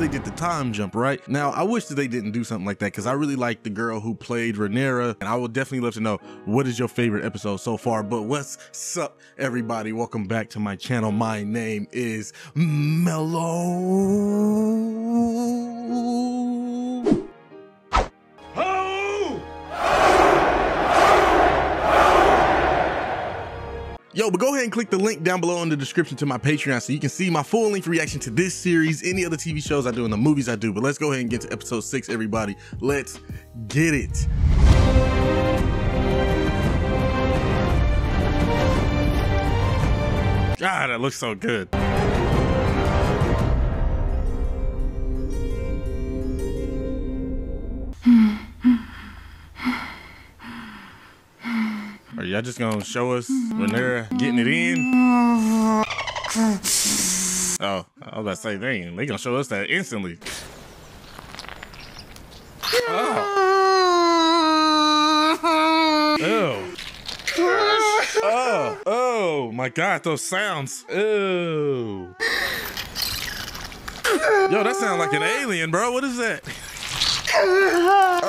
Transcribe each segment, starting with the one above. they did the time jump, right? Now, I wish that they didn't do something like that because I really like the girl who played Rhaenyra, and I would definitely love to know what is your favorite episode so far. But what's up, everybody? Welcome back to my channel. My name is Mello. Yo, but go ahead and click the link down below in the description to my Patreon so you can see my full length reaction to this series, any other TV shows I do, and the movies I do. But let's go ahead and get to episode 6, everybody. Let's get it. God, that looks so good. Are y'all just gonna show us Rhaenyra getting it in? Oh, I was about to say, dang, they gonna show us that instantly. Oh. Ew. Oh. Oh my God, those sounds. Ew. Yo, that sounds like an alien, bro. What is that? Oh.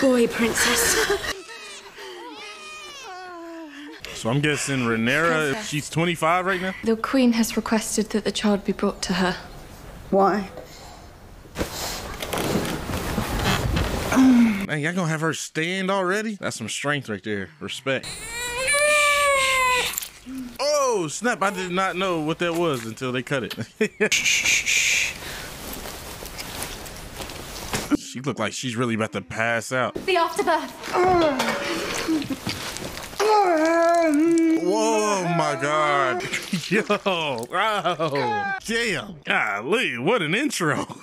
Boy, princess. So I'm guessing Rhaenyra, princess, she's 25 right now? The queen has requested that the child be brought to her. Why? Man, y'all gonna have her stand already? That's some strength right there. Respect. Oh, snap. I did not know what that was until they cut it. She looked like she's really about to pass out. The afterbirth. Whoa, my God. Yo, oh, damn. Golly, what an intro.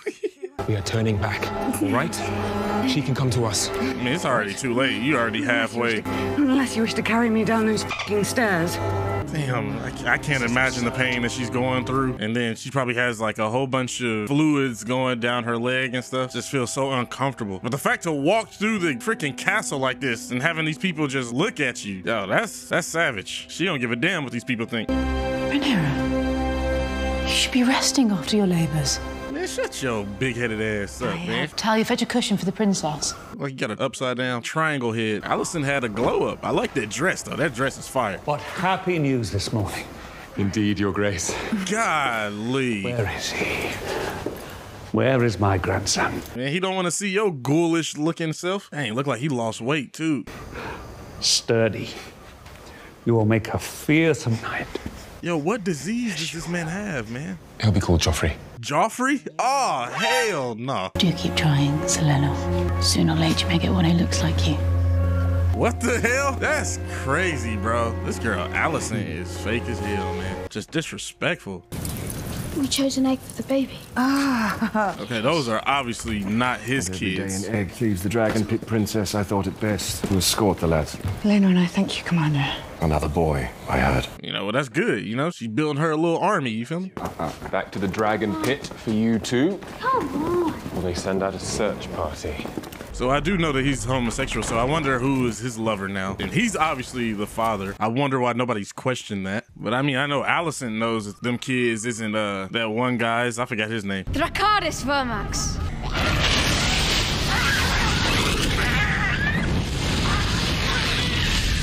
We are turning back, right? She can come to us. I mean, it's already too late. You're already halfway. Unless you wish to carry me down those fucking stairs. Damn, I can't imagine the pain that she's going through. And then she probably has like a whole bunch of fluids going down her leg and stuff. Just feels so uncomfortable. But the fact to walk through the freaking castle like this and having these people just look at you, yo, that's savage. She don't give a damn what these people think. Rhaenyra, you should be resting after your labors. Man, shut your big-headed ass up, man. Tell you, fetch a cushion for the princess. Like, you got an upside-down triangle head. Alicent had a glow-up. I like that dress, though. That dress is fire. What happy news this morning. Indeed, Your Grace. Golly. Where is he? Where is my grandson? Man, he don't want to see your ghoulish-looking self. Dang, look like he lost weight, too. Sturdy. You will make a fearsome night. Yo, what disease does this man have, man? He'll be called Joffrey. Joffrey? Oh, hell no. Do keep trying, Selena. Sooner or later, you may get one who looks like you. What the hell? That's crazy, bro. This girl, Alicent, is fake as hell, man. Just disrespectful. We chose an egg for the baby. Ah. Okay, those are obviously not his kids. Every day an egg leaves the dragon pit, princess. I thought it best to escort the lads. Laena and I thank you, Commander. Another boy, I heard. You know, well, that's good. You know, she's building her a little army, you feel me? Back to the dragon pit for you two. Come on. Well, they send out a search party. So I do know that he's homosexual, so I wonder who is his lover now. And he's obviously the father. I wonder why nobody's questioned that. But I mean, I know Alicent knows that them kids isn't that one guy's. I forgot his name. Dracarys, Vermax.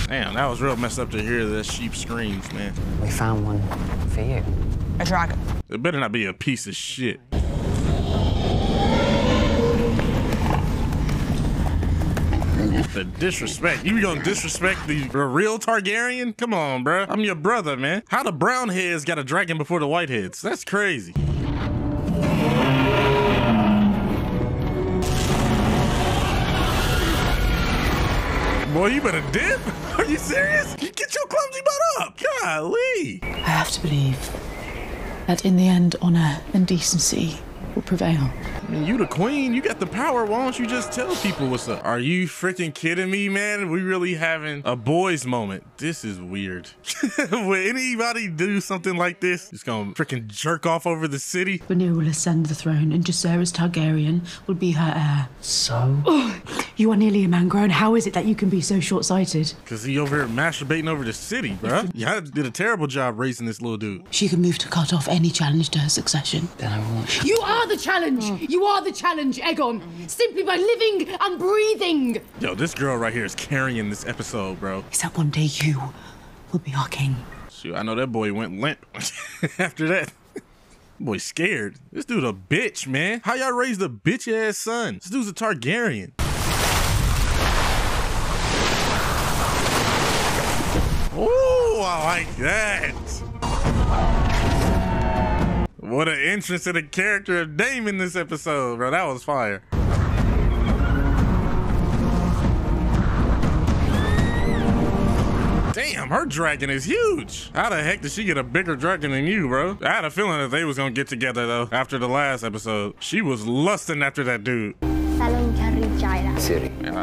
Damn, that was real messed up to hear that sheep screams, man. We found one for you. A dragon. It better not be a piece of shit. The disrespect. You gonna disrespect the real Targaryen? Come on, bro. I'm your brother, man. How the brownheads got a dragon before the whiteheads? That's crazy. Boy, you better dip. Are you serious? Get your clumsy butt up. Golly. I have to believe that in the end, honor and decency will prevail. I mean, you the queen, you got the power. Why don't you just tell people what's up? Are you freaking kidding me, man? We really having a boys moment. This is weird. Would anybody do something like this? Just gonna freaking jerk off over the city? Rhaenyra will ascend the throne and Viserys Targaryen will be her heir. So? You are nearly a man grown. How is it that you can be so short-sighted? Because he over here masturbating over the city, bro. Y'all did a terrible job raising this little dude. She can move to cut off any challenge to her succession. Then I won't. You are the challenge. You are the challenge, Aegon. Simply by living and breathing. Yo, this girl right here is carrying this episode, bro. Except one day you will be our king. Shoot, I know that boy went limp after that. Boy scared. This dude a bitch, man. How y'all raised a bitch ass son? This dude's a Targaryen. Ooh, I like that. What an entrance to the character of Daemon in this episode, bro. That was fire. Damn, her dragon is huge. How the heck did she get a bigger dragon than you, bro? I had a feeling that they was gonna get together though after the last episode. She was lusting after that dude.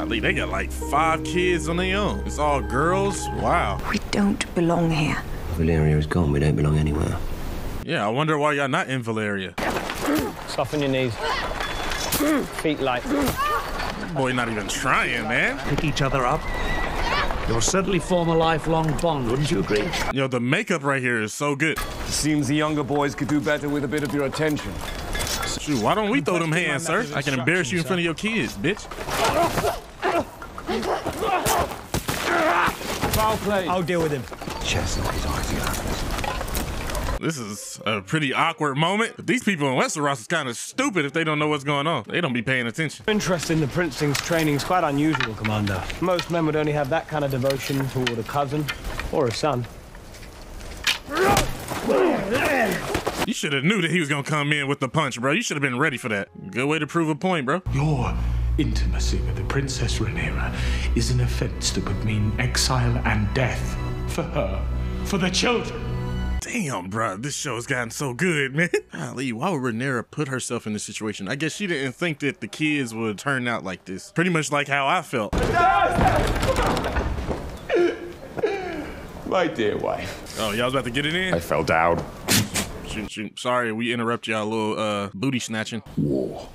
They got like 5 kids on their own. It's all girls. Wow. We don't belong here. Valyria is gone. We don't belong anywhere. Yeah, I wonder why y'all not in Valyria. Soften your knees. Feet light. Boy, not even trying, man. Pick each other up. You'll certainly form a lifelong bond, wouldn't you agree? Yo, the makeup right here is so good. Seems the younger boys could do better with a bit of your attention. Shoot, why don't we throw them hands, sir? I can embarrass you in front of your kids, bitch. Foul play. I'll deal with him. This is a pretty awkward moment. These people in Westeros is kind of stupid if they don't know what's going on. They don't be paying attention. Interest in the princeling's training is quite unusual, Commander. Most men would only have that kind of devotion toward a cousin or a son. You should have knew that he was gonna come in with the punch, bro. You should have been ready for that. Good way to prove a point, bro. Your intimacy with the Princess Rhaenyra is an offense that would mean exile and death for her, for the children. Damn, bro, this show has gotten so good, man. Ali, why would Rhaenyra put herself in this situation? I guess she didn't think that the kids would turn out like this. Pretty much like how I felt. My dear wife. Oh, y'all was about to get it in? I fell down. Shoot. Sorry, we interrupt y'all a little booty snatching. War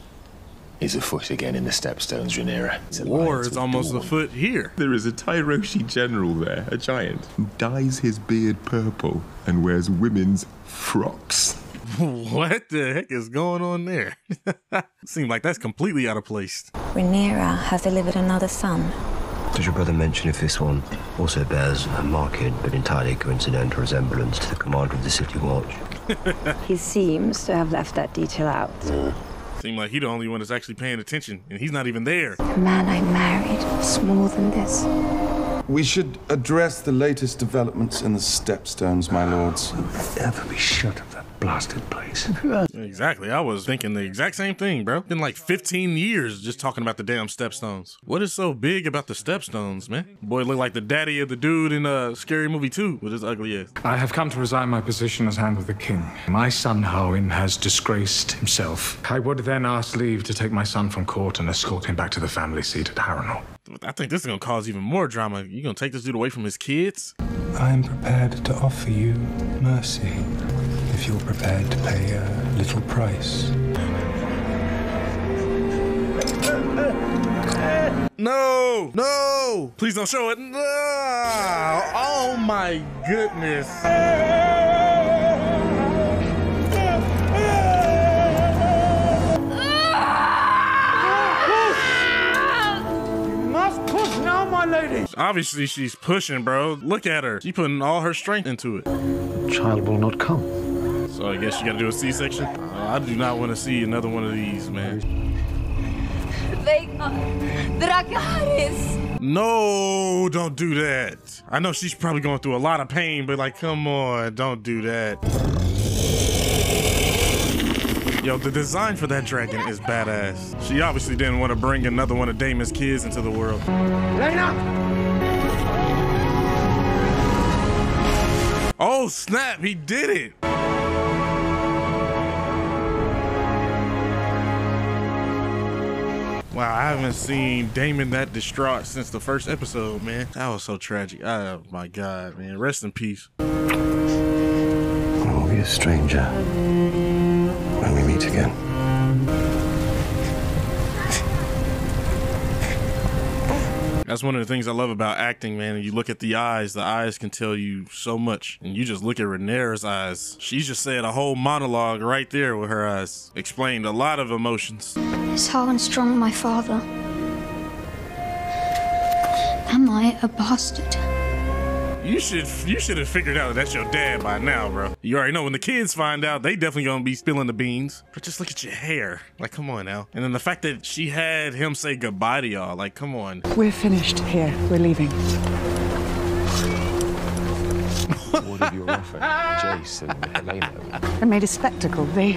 is afoot again in the Stepstones, Rhaenyra. War is almost afoot here. There is a Tyroshi general there, a giant, who dyes his beard purple and wears women's frocks. What the heck is going on there? Seems like that's completely out of place. Rhaenyra has delivered another son. Does your brother mention if this one also bears a marked but entirely coincidental resemblance to the commander of the City Watch? He seems to have left that detail out. Yeah. Seems like he the only one that's actually paying attention, and he's not even there. The man I married is more than this. We should address the latest developments in the Stepstones, my lords. Ever be shut of that blasted place. Exactly. I was thinking the exact same thing, bro. Been like 15 years just talking about the damn Stepstones. What is so big about the Stepstones, man? Boy look like the daddy of the dude in Scary Movie 2 with his ugly ass. I have come to resign my position as Hand of the King. My son Harwin has disgraced himself. I would then ask leave to take my son from court and escort him back to the family seat at Harrenhal. I think this is gonna cause even more drama. You gonna take this dude away from his kids? I am prepared to offer you mercy if you're prepared to pay a little price. No! No! Please don't show it! No! Oh my goodness! Obviously she's pushing, bro. Look at her. She's putting all her strength into it. Child will not come. So I guess you gotta do a C-section. I do not want to see another one of these, man. Dracarys. No, don't do that. I know she's probably going through a lot of pain, but like, come on, don't do that. Yo, the design for that dragon is badass. She obviously didn't want to bring another one of Daemon's kids into the world. Laena! Oh, snap, he did it. Wow, I haven't seen Daemon that distraught since the first episode, man. That was so tragic. Oh my God, man, rest in peace. I'll be a stranger when we meet again. That's one of the things I love about acting, man. You look at the eyes can tell you so much. And you just look at Rhaenyra's eyes. She just said a whole monologue right there with her eyes. Explained a lot of emotions. Is Harwin strong, my father? Am I a bastard? You should have figured out that that's your dad by now, bro. You already know when the kids find out, they definitely gonna be spilling the beans. But just look at your hair. Like, come on now. And then the fact that she had him say goodbye to y'all. Like, come on. We're finished here. We're leaving. What did your offer, Jace and Laena? I made a spectacle. They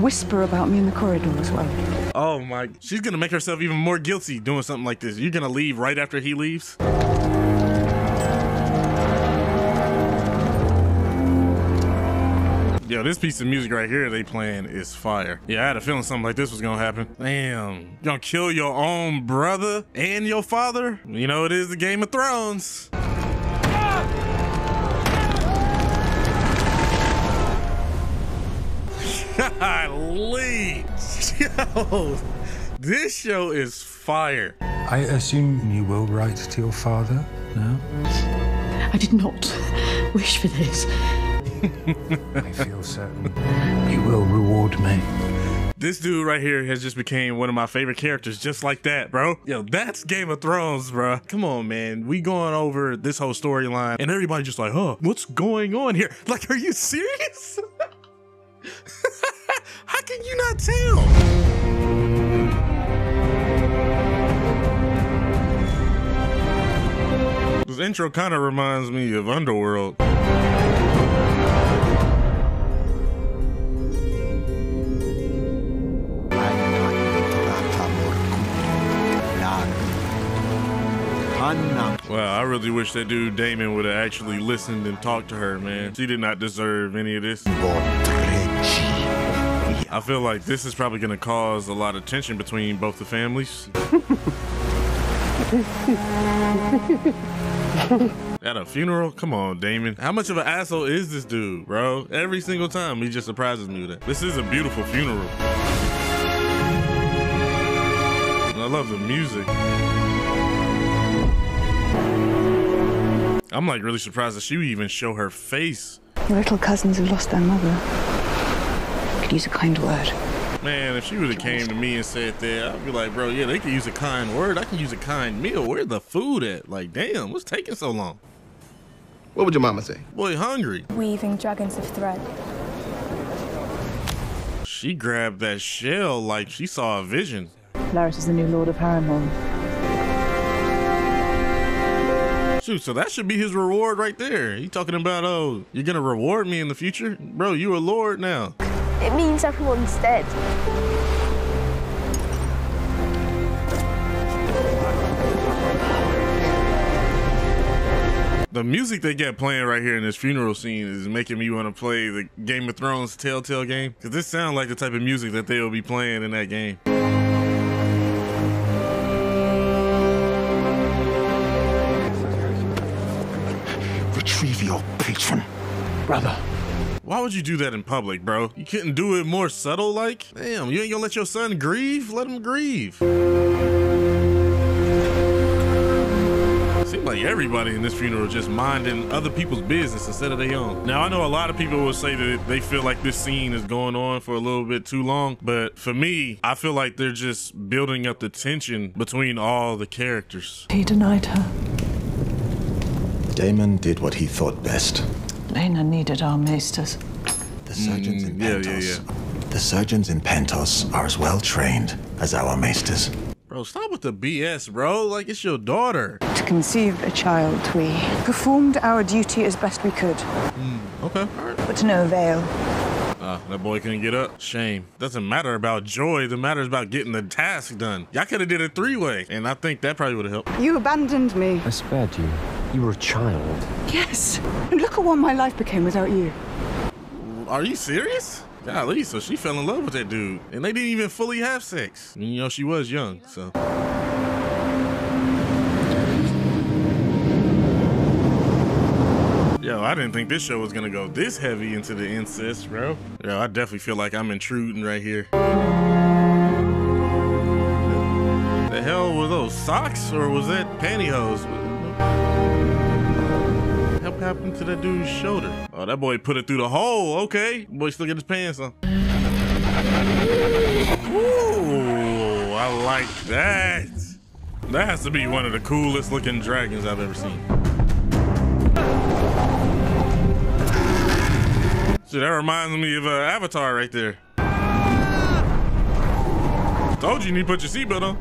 whisper about me in the corridor as well. Oh my. She's gonna make herself even more guilty doing something like this. You're gonna leave right after he leaves? Yo, this piece of music right here they playing is fire. Yeah, I had a feeling something like this was gonna happen. Damn, you gonna kill your own brother and your father? You know it is the Game of Thrones. Golly. Yo, this show is fire. I assume you will write to your father now? I did not wish for this. I feel certain you will reward me. This dude right here has just became one of my favorite characters just like that, bro. Yo, that's Game of Thrones, bro. Come on, man. We going over this whole storyline and everybody just like, huh, what's going on here? Like, are you serious? How can you not tell? This intro kind of reminds me of Underworld. Wow, I really wish that dude Daemon would have actually listened and talked to her, man. She did not deserve any of this. I feel like this is probably going to cause a lot of tension between both the families. At a funeral? Come on, Daemon. How much of an asshole is this dude, bro? Every single time he just surprises me with that. This is a beautiful funeral. I love the music. I'm like really surprised that she would even show her face. Your little cousins have lost their mother. Could use a kind word. Man, if she would have came to me and said that, I'd be like, bro, yeah, they could use a kind word. I can use a kind meal. Where's the food at? Like, damn, what's taking so long? What would your mama say? Boy, hungry. Weaving dragons of thread. She grabbed that shell like she saw a vision. Lucerys is the new lord of Harrenhal. Shoot, so that should be his reward right there. He talking about, oh, you're gonna reward me in the future? Bro, you a lord now. It means everyone's dead. The music they get playing right here in this funeral scene is making me want to play the Game of Thrones Telltale game. Because this sounds like the type of music that they'll be playing in that game. Retrieve your patron, brother. Why would you do that in public, bro? You couldn't do it more subtle, like? Damn, you ain't gonna let your son grieve? Let him grieve. Seems like everybody in this funeral just minding other people's business instead of their own. Now, I know a lot of people will say that they feel like this scene is going on for a little bit too long, but for me, I feel like they're just building up the tension between all the characters. He denied her. Daemon did what he thought best. Laena needed our maesters. The surgeons in Pentos. The surgeons in Pentos are as well trained as our maesters. Bro, stop with the BS, bro. Like, it's your daughter. To conceive a child, we performed our duty as best we could. Okay, all right. But to no avail. That boy couldn't get up. Shame. Doesn't matter about joy. The matter is about getting the task done. Y'all could have did it three-way, and I think that probably would have helped. You abandoned me. I spared you. You were a child. Yes. And look at what my life became without you. Are you serious? Golly, so she fell in love with that dude. And they didn't even fully have sex. You know, she was young, so. Yo, I didn't think this show was gonna go this heavy into the incest, bro. Yo, I definitely feel like I'm intruding right here. the hell were those? Socks, or was that pantyhose? What the hell happened to that dude's shoulder? Oh, that boy put it through the hole. Okay, boy still get his pants on. Ooh, I like that. That has to be one of the coolest looking dragons I've ever seen. So that reminds me of Avatar right there. Told you need to put your seatbelt on.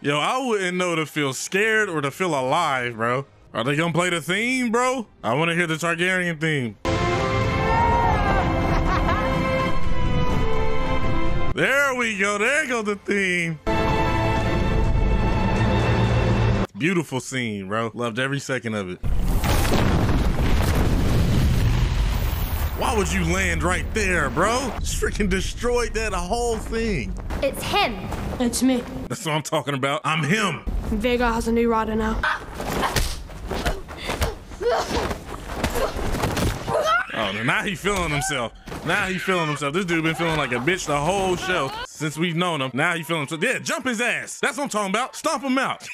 Yo, I wouldn't know to feel scared or to feel alive, bro. Are they gonna play the theme, bro? I wanna hear the Targaryen theme. There we go, there goes the theme. Beautiful scene, bro. Loved every second of it. Why would you land right there, bro? Just freaking destroyed that whole thing. It's him. It's me. That's what I'm talking about. I'm him. Vega has a new rider now. Oh, now he feeling himself. Now he feeling himself. This dude been feeling like a bitch the whole show since we've known him. Now he feeling himself. Yeah, jump his ass. That's what I'm talking about. Stomp him out.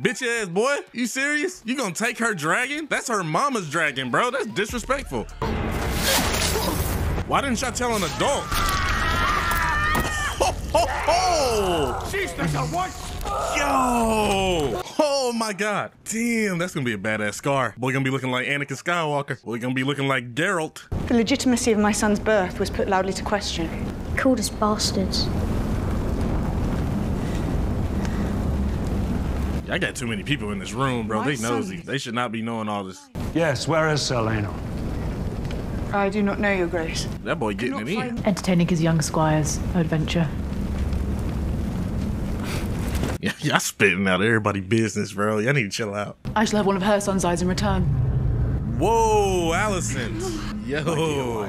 Bitch ass boy. You serious? You gonna take her dragon? That's her mama's dragon, bro. That's disrespectful. Why didn't y'all tell an adult? Ho, ho, ho. She's the one. Yo. Oh my God. Damn, that's gonna be a badass scar. Boy gonna be looking like Anakin Skywalker. Boy gonna be looking like Geralt. The legitimacy of my son's birth was put loudly to question. Coldest bastards. I got too many people in this room, bro. They nosy. They should not be knowing all this. Yes, where is Laena? I do not know, Your Grace. That boy getting it in. Entertaining his young squires, adventure. Yeah, y'all spitting out everybody's business, bro. Y'all need to chill out. I shall have one of her son's eyes in return. Whoa, Alicent. Yo.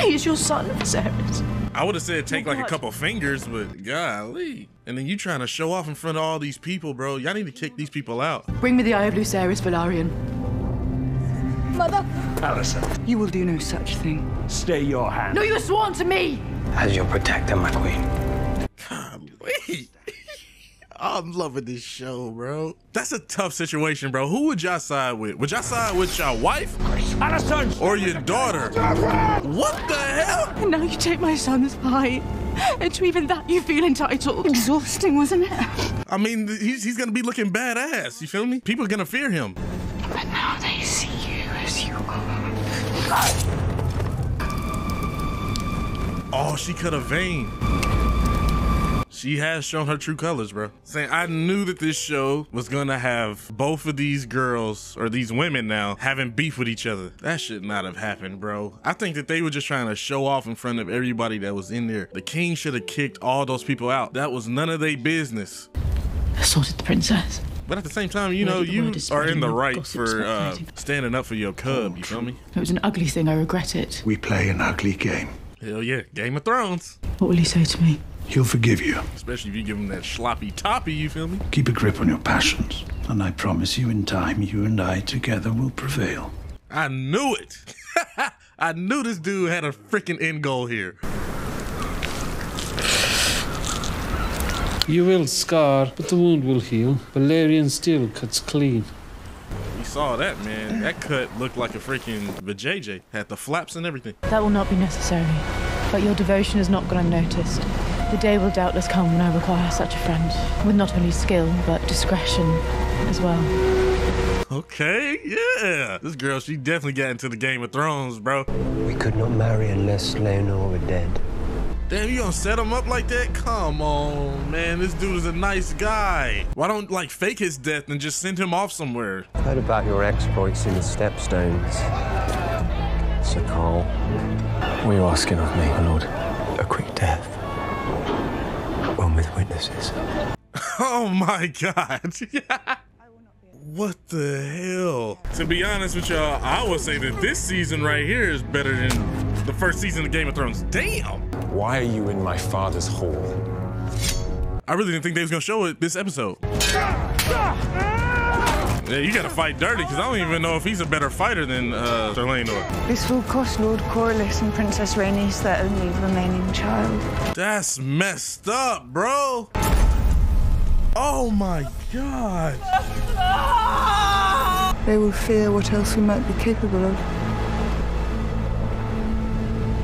He is your son, Viserys. I would have said take like a couple fingers, but golly. And then you trying to show off in front of all these people, bro. Y'all need to kick these people out. Bring me the eye of Lucerys, Velaryon. Mother. Alicent. You will do no such thing. Stay your hand. No, you are sworn to me. As your protector, my queen. God, wait. I'm loving this show, bro. That's a tough situation, bro. Who would y'all side with? Would y'all side with your wife or your daughter? What the hell? And now you take my son's pie. And to even that, you feel entitled. Exhausting, wasn't it? I mean, he's gonna be looking badass, you feel me? People are gonna fear him. But now they see you as you are. Oh, she cut a vein. She has shown her true colors, bro. Saying, I knew that this show was gonna have both of these girls, or these women now, having beef with each other. That should not have happened, bro. I think that they were just trying to show off in front of everybody that was in there. The king should have kicked all those people out. That was none of their business. Assaulted the princess. But at the same time, you know, you are in the right for standing up for your cub, you feel me? It was an ugly thing, I regret it. We play an ugly game. Hell yeah, Game of Thrones. What will he say to me? He'll forgive you. Especially if you give him that sloppy toppy, you feel me? Keep a grip on your passions, and I promise you in time, you and I together will prevail. I knew it. I knew this dude had a freaking end goal here. You will scar, but the wound will heal. Valyrian steel cuts clean. You saw that, man. That cut looked like a freaking vajayjay. Had the flaps and everything. That will not be necessary, but your devotion is not gone unnoticed. The day will doubtless come when I require such a friend, with not only skill, but discretion as well. Okay, yeah. This girl, she definitely got into the Game of Thrones, bro. We could not marry unless Laenor were dead. Damn, you gonna set him up like that? Come on, man. This dude is a nice guy. Why don't, like, fake his death and just send him off somewhere? Heard about your exploits in the Stepstones. Sir Carl, what are you asking of me, my lord? A quick death. With witnesses. Oh my God. What the hell? To be honest with y'all, I would say that this season right here is better than the first season of Game of Thrones. Damn. Why are you in my father's hall? I really didn't think they was gonna show it this episode. Yeah, you gotta fight dirty, because I don't even know if he's a better fighter than Sir Laenor. This will cost Lord Corlys and Princess Rhaenys their only remaining child. That's messed up, bro. Oh my God. They will fear what else we might be capable of.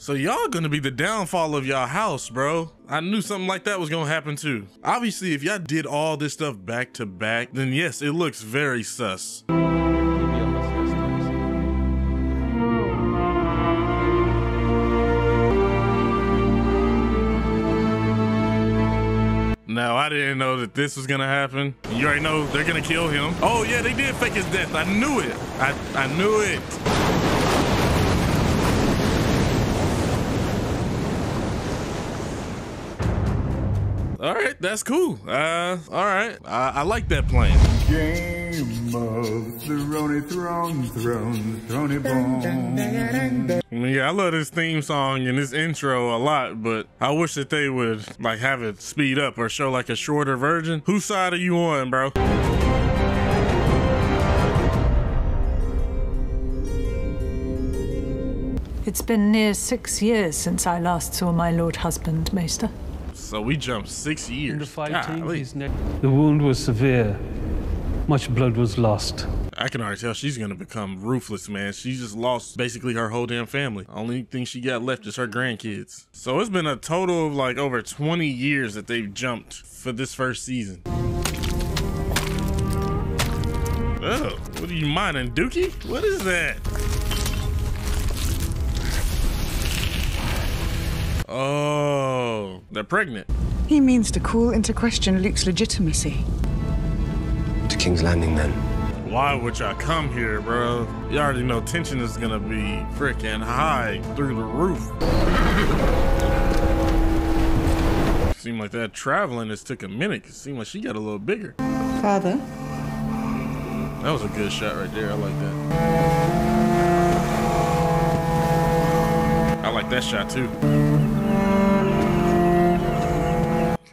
So y'all gonna be the downfall of y'all house, bro. I knew something like that was gonna happen too. Obviously, if y'all did all this stuff back to back, then yes, it looks very sus. Now, I didn't know that this was gonna happen. You already know they're gonna kill him. Oh yeah, they did fake his death. I knew it. I knew it. All right, that's cool. All right, I like that plan. Game of Thrones, Bone. Yeah, I love this theme song and this intro a lot, but I wish that they would like have it speed up or show like a shorter version. Whose side are you on, bro? It's been near 6 years since I last saw my lord husband, Maester. So we jumped 6 years. The wound was severe. Much blood was lost. I can already tell she's gonna become ruthless, man. She just lost basically her whole damn family. Only thing she got left is her grandkids. So it's been a total of like over 20 years that they've jumped for this first season. Oh, what are you mining, Dookie? What is that? Oh, they're pregnant. He means to call into question Luke's legitimacy. To King's Landing, then. Why would y'all come here, bro? You already know tension is gonna be freaking high through the roof. Seemed like that traveling just took a minute. It seemed like she got a little bigger. Father? That was a good shot right there. I like that. I like that shot too.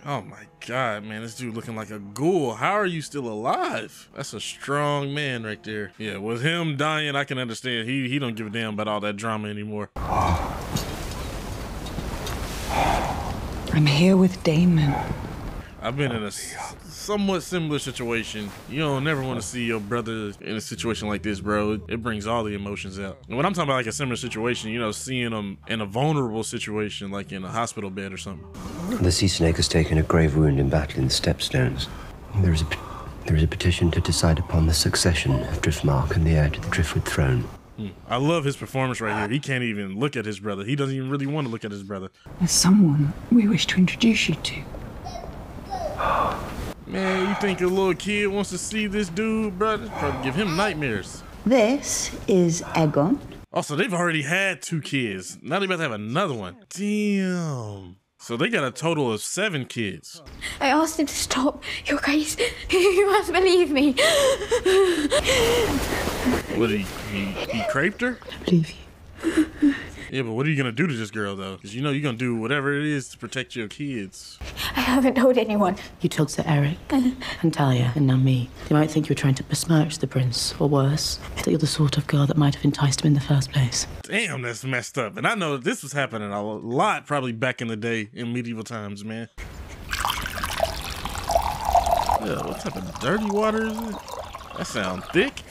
Oh my God, man, this dude looking like a ghoul. How are you still alive? That's a strong man right there. Yeah, with him dying, I can understand. He don't give a damn about all that drama anymore. I'm here with Daemon. I've been in a somewhat similar situation. You don't never want to see your brother in a situation like this, bro. It brings all the emotions out. And when I'm talking about like a similar situation, you know, seeing them in a vulnerable situation, like in a hospital bed or something. The sea snake has taken a grave wound in battle in the Stepstones. There is a petition to decide upon the succession of Driftmark and the heir to the Driftwood throne. I love his performance right here. He can't even look at his brother. He doesn't even really want to look at his brother. There's someone we wish to introduce you to. Man, you think a little kid wants to see this dude, brother? Probably give him nightmares. This is Aegon. Also, they've already had 2 kids. Now they're about to have another one. Damn. So they got a total of 7 kids. I asked him to stop. You guys, you must believe me. What, he raped her? I believe you. Yeah, but what are you gonna do to this girl, though? Because you know you're gonna do whatever it is to protect your kids. I haven't told anyone. You told Sir Eric and Talia and now me. They might think you were trying to besmirch the prince, or worse, that you're the sort of girl that might have enticed him in the first place. Damn, that's messed up. And I know that this was happening a lot probably back in the day in medieval times, man. Yo, what type of dirty water is it? That sounds thick.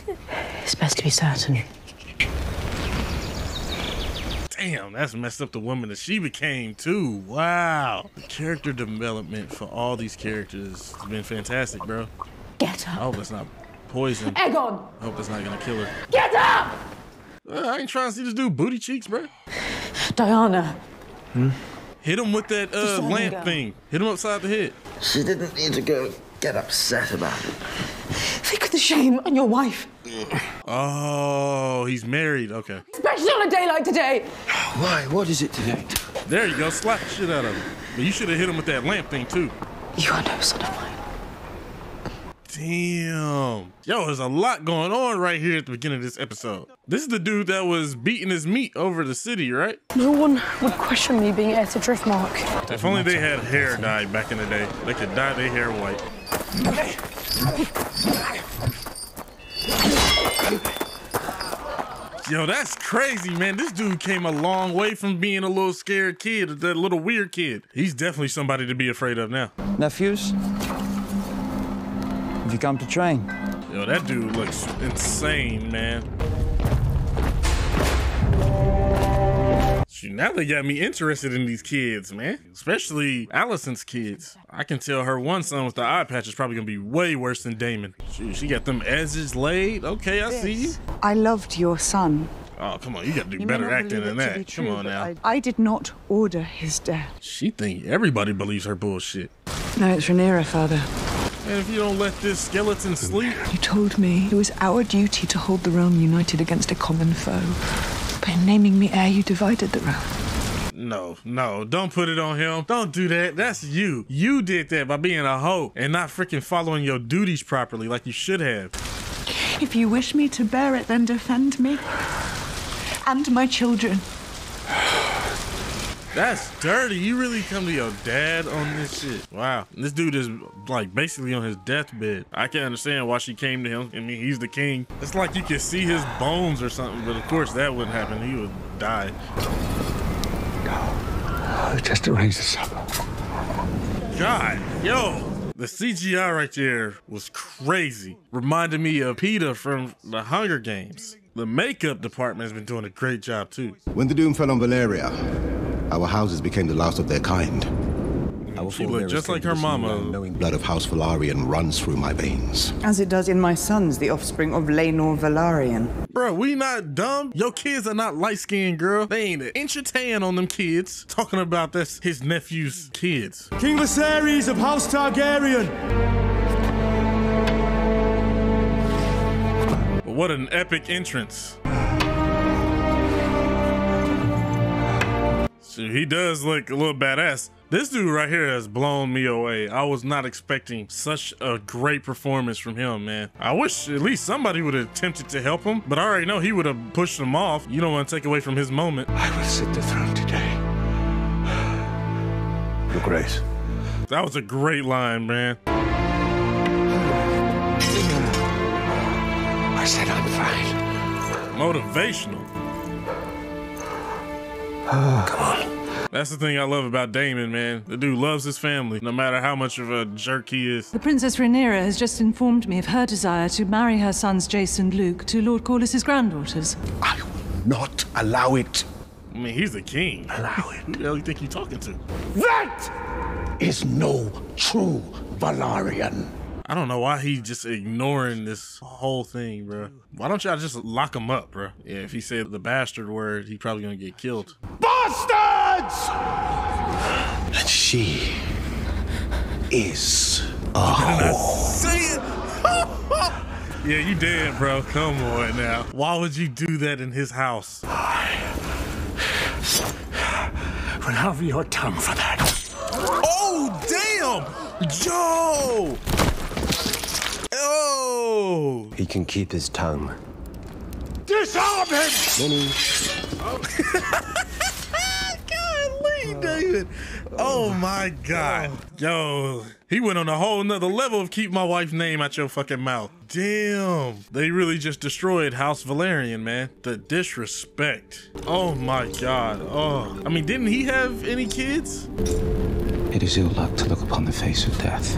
It's best to be certain. Damn, that's messed up the woman that she became too. Wow. The character development for all these characters has been fantastic, bro. Get up. I hope that's not poison. Aegon! I hope that's not gonna kill her. Get up! I ain't trying to see this dude booty cheeks, bro. Diana. Hmm? Hit him with that lamp thing. Hit him upside the head. She didn't need to go get upset about it. Think of the shame on your wife. Oh, he's married, okay. Especially on a day like today. Why? What is it today? There you go, slap the shit out of him. But you should have hit him with that lamp thing too. You are no son of mine. Damn. Yo, there's a lot going on right here at the beginning of this episode. This is the dude that was beating his meat over the city, right? No one would question me being heir to Driftmark. If only they had hair dyed back in the day. They could dye their hair white. Yo, that's crazy, man. This dude came a long way from being a little scared kid, that little weird kid. He's definitely somebody to be afraid of now. Nephews, if you come to train. Yo, that dude looks insane, man. Now they got me interested in these kids, man. Especially Alicent's kids. I can tell her one son with the eye patch is probably gonna be way worse than Daemon. She got them edges laid. Okay, I see you. I loved your son. Oh, come on, you gotta do better acting than that. Come on now. I did not order his death. She think everybody believes her bullshit. No, it's Rhaenyra, father. And if you don't let this skeleton sleep. You told me it was our duty to hold the realm united against a common foe. By naming me heir, you divided the realm. No, no, don't put it on him. Don't do that. That's you. You did that by being a hoe and not freaking following your duties properly like you should have. If you wish me to bear it, then defend me and my children. That's dirty. You really come to your dad on this shit. Wow. This dude is like basically on his deathbed. I can't understand why she came to him. I mean, he's the king. It's like you could see his bones or something, but of course that wouldn't happen. He would die. Go. Just arrange the supper. God, yo. The CGI right there was crazy. Reminded me of Peeta from the Hunger Games. The makeup department has been doing a great job too. When the doom fell on Valyria, our houses became the last of their kind. She looked just like her mama. Knowing blood of House Velaryon runs through my veins. As it does in my sons, the offspring of Laenor Velaryon. Bro, we not dumb. Your kids are not light-skinned, girl. They ain't an inch of tan on them kids. Talking about this, his nephew's kids. King Viserys of House Targaryen. What an epic entrance. He does look a little badass. This dude right here has blown me away. I was not expecting such a great performance from him, man. I wish at least somebody would have attempted to help him, but I already know he would have pushed him off. You don't want to take away from his moment. I will sit the throne today. Your Grace. That was a great line, man. I said I'm fine. Motivational. Come on. That's the thing I love about Daemon, man. The dude loves his family, no matter how much of a jerk he is. The Princess Rhaenyra has just informed me of her desire to marry her sons Jace and Luke to Lord Corlys' granddaughters. I will not allow it. I mean, he's the king. Allow it. Who the hell do you think you're talking to? That is no true Valyrian. I don't know why he's just ignoring this whole thing, bro. Why don't y'all just lock him up, bro? Yeah, if he said the bastard word, he probably gonna get killed. Bastards! And she is a whore. Yeah, you dead, bro. Come on now. Why would you do that in his house? I will have your tongue for that. Oh, damn! Joe! Oh! He can keep his tongue. Disarm him! Many. Golly, David. Oh my God. Yo, he went on a whole nother level of keep my wife's name out your fucking mouth. Damn. They really just destroyed House Valyrian, man. The disrespect. Oh my God. Oh. I mean, didn't he have any kids? It is ill luck to look upon the face of death.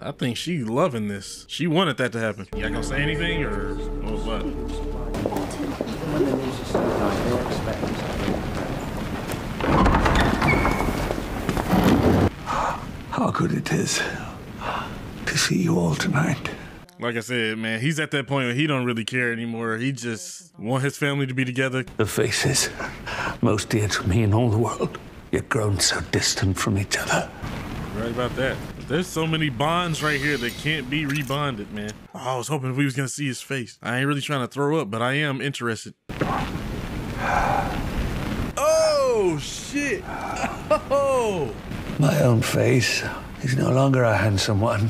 I think she's loving this. She wanted that to happen. Y'all gonna say anything or what? How good it is to see you all tonight. Like I said, man, he's at that point where he don't really care anymore. He just wants his family to be together. The faces most dear to me in all the world, yet grown so distant from each other. Right about that. There's so many bonds right here that can't be rebonded, man. Oh, I was hoping we was gonna see his face. I ain't really trying to throw up, but I am interested. Oh shit! Oh. My own face is no longer a handsome one.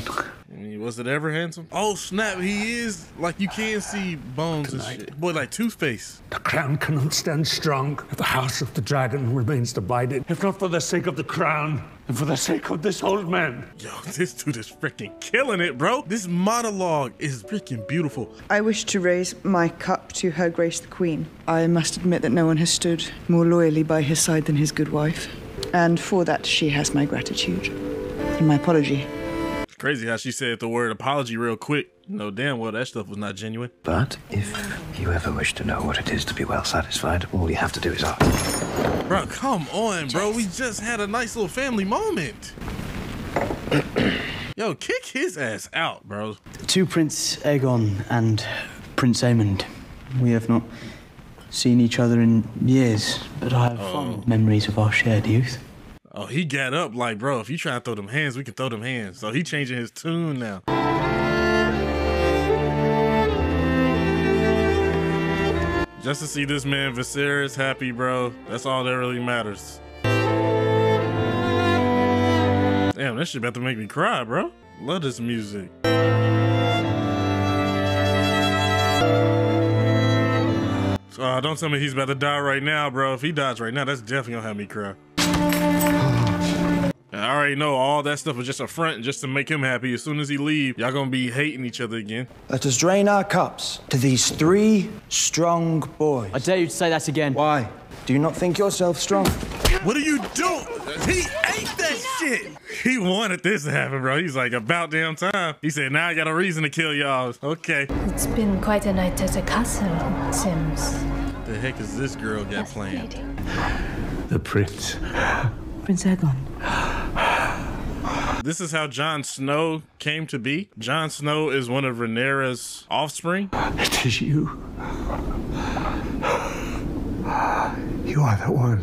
I mean, Was it ever handsome? Oh snap, he is. Like, you can see bones and shit. Boy, like Two-Face. The crown cannot stand strong if the House of the Dragon remains divided. If not for the sake of the crown, and for the sake of this old man. Yo, this dude is freaking killing it, bro. This monologue is freaking beautiful. I wish to raise my cup to Her Grace the Queen. I must admit that no one has stood more loyally by his side than his good wife. And for that, she has my gratitude and my apology. It's crazy how she said the word apology real quick. No, damn well that stuff was not genuine. But if you ever wish to know what it is to be well satisfied, all you have to do is ask. Bro, come on, bro. We just had a nice little family moment. Yo, kick his ass out, bro. To Prince Aegon and Prince Aemond, we have not seen each other in years, but I have fond memories of our shared youth. Oh, he got up like, bro, if you try to throw them hands, we can throw them hands. So he changing his tune now. Just to see this man Viserys happy, bro. That's all that really matters. Damn, that shit about to make me cry, bro. Love this music. Don't tell me he's about to die right now, bro. If he dies right now, that's definitely gonna have me cry. I already know all that stuff was just a front just to make him happy. As soon as he leaves, y'all gonna be hating each other again. Let us drain our cups to these three strong boys. I dare you to say that again. Why? Do you not think yourself strong? What are you doing? He ate that shit. He wanted this to happen, bro. He's like, about damn time. He said, now I got a reason to kill y'all. Okay. It's been quite a night at the castle, Sims. The heck is this girl got planned? The prince. Prince Aegon. This is how Jon Snow came to be. Jon Snow is one of Rhaenyra's offspring. It is you. You are the one.